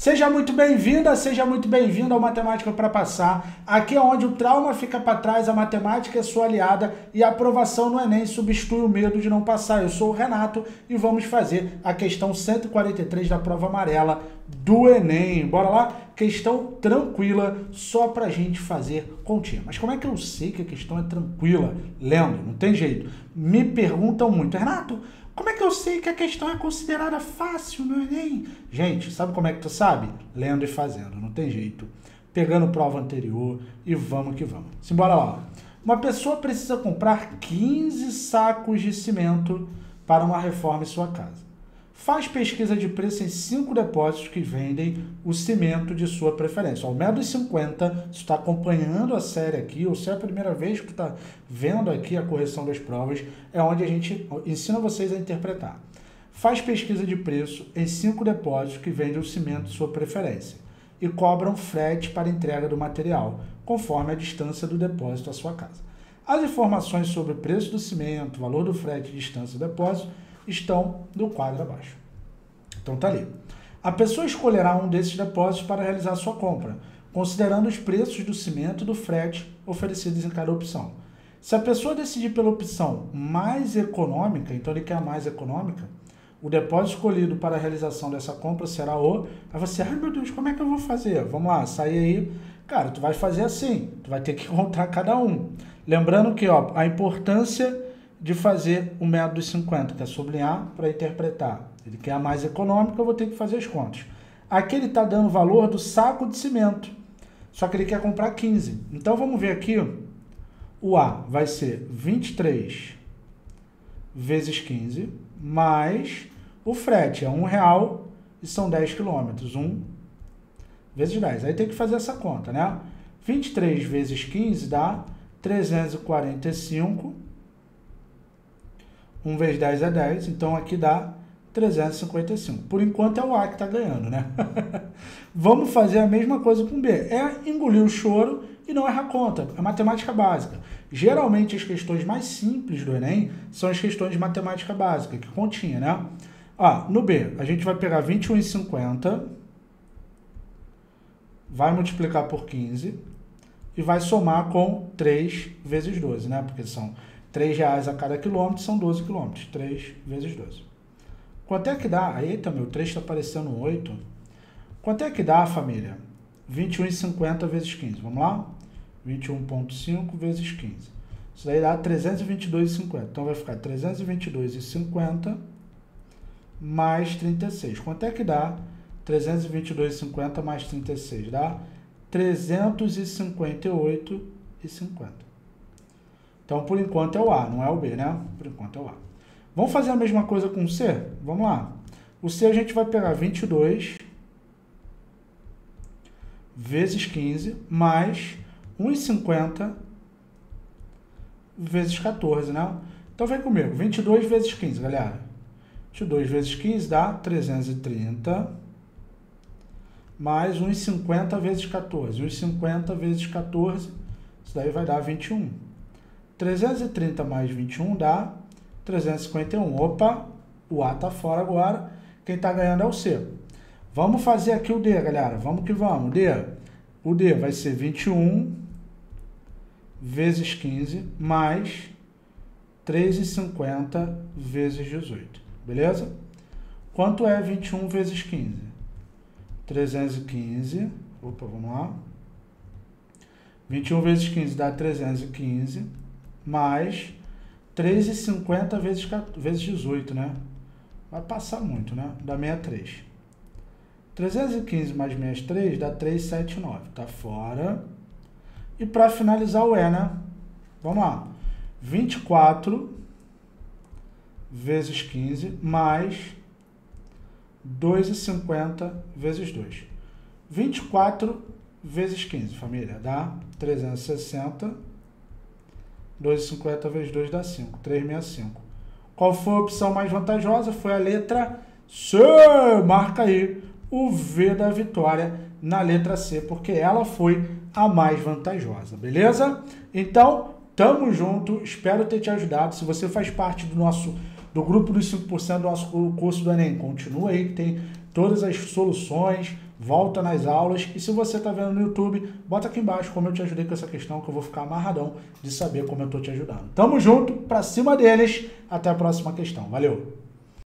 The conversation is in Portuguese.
Seja muito bem-vinda, seja muito bem-vindo ao Matemática para Passar. Aqui é onde o trauma fica para trás, a matemática é sua aliada e a aprovação no Enem substitui o medo de não passar. Eu sou o Renato e vamos fazer a questão 143 da Prova Amarela do Enem. Bora lá? Questão tranquila, só pra gente fazer continha. Mas como é que eu sei que a questão é tranquila? Lendo, não tem jeito. Me perguntam muito, Renato, como é que eu sei que a questão é considerada fácil no Enem? Gente, sabe como é que tu sabe? Lendo e fazendo, não tem jeito. Pegando prova anterior e vamos que vamos. Simbora lá. Uma pessoa precisa comprar 15 sacos de cimento para uma reforma em sua casa. Faz pesquisa de preço em 5 depósitos que vendem o cimento de sua preferência. Ao R$1,50, você está acompanhando a série aqui, ou se é a primeira vez que está vendo aqui a correção das provas, é onde a gente ensina vocês a interpretar. Faz pesquisa de preço em 5 depósitos que vendem o cimento de sua preferência e cobram frete para entrega do material, conforme a distância do depósito à sua casa. As informações sobre o preço do cimento, valor do frete e distância do depósito estão no quadro abaixo. Então tá ali. A pessoa escolherá um desses depósitos para realizar sua compra, considerando os preços do cimento e do frete oferecidos em cada opção. Se a pessoa decidir pela opção mais econômica, então ele quer a mais econômica, o depósito escolhido para a realização dessa compra será o... Aí você, ai meu Deus, como é que eu vou fazer? Vamos lá, sair aí. Cara, tu vai fazer assim, tu vai ter que encontrar cada um. Lembrando que ó, a importância de fazer o método dos 50, que é sublinhar para interpretar. Ele quer a mais econômica, eu vou ter que fazer as contas. Aqui ele está dando o valor do saco de cimento, só que ele quer comprar 15. Então vamos ver aqui, o A vai ser 23 vezes 15, mais o frete é R$1 e são 10 quilômetros, 1 vezes 10. Aí tem que fazer essa conta, né? 23 vezes 15 dá 345, 1 vezes 10 é 10, então aqui dá 355. Por enquanto é o A que está ganhando, né? Vamos fazer a mesma coisa com B. É engolir o choro e não errar a conta. É matemática básica. Geralmente as questões mais simples do Enem são as questões de matemática básica, que continha, né? Ah, no B, a gente vai pegar 21,50, vai multiplicar por 15 e vai somar com 3 vezes 12, né? Porque são R$3 a cada quilômetro, são 12 quilômetros. 3 vezes 12. Quanto é que dá? Eita, meu, 3 está parecendo 8. Quanto é que dá, família? 21,50 vezes 15. Vamos lá? 21,5 vezes 15. Isso daí dá 322,50. Então vai ficar 322,50 mais 36. Quanto é que dá? 322,50 mais 36. Dá 358,50. Então, por enquanto é o A, não é o B, né? Por enquanto é o A. Vamos fazer a mesma coisa com o C? Vamos lá. O C a gente vai pegar 22 vezes 15 mais 1,50 vezes 14, né? Então, vem comigo. 22 vezes 15, galera. 22 vezes 15 dá 330 mais 1,50 vezes 14. 1,50 vezes 14, isso daí vai dar 21. 330 mais 21 dá 351. Opa, o A tá fora agora. Quem tá ganhando é o C. Vamos fazer aqui o D, galera. Vamos que vamos. D. O D vai ser 21 vezes 15 mais 3,50 vezes 18. Beleza? Quanto é 21 vezes 15? 315. Opa, vamos lá. 21 vezes 15 dá 315. Mais 3,50 vezes 18, né? Vai passar muito, né? Dá 63. 315 mais 63 dá 379. Tá fora. E para finalizar o E, né? Vamos lá. 24 vezes 15 mais 2,50 vezes 2. 24 vezes 15, família, dá 360. 2,50 vezes 2 dá 5, 365. Qual foi a opção mais vantajosa? Foi a letra C. Marca aí o V da vitória na letra C, porque ela foi a mais vantajosa, beleza? Então, tamo junto, espero ter te ajudado. Se você faz parte do grupo dos 5% do nosso curso do Enem, continua aí que tem todas as soluções, volta nas aulas. E se você está vendo no YouTube, bota aqui embaixo como eu te ajudei com essa questão, que eu vou ficar amarradão de saber como eu estou te ajudando. Tamo junto, pra cima deles, até a próxima questão. Valeu!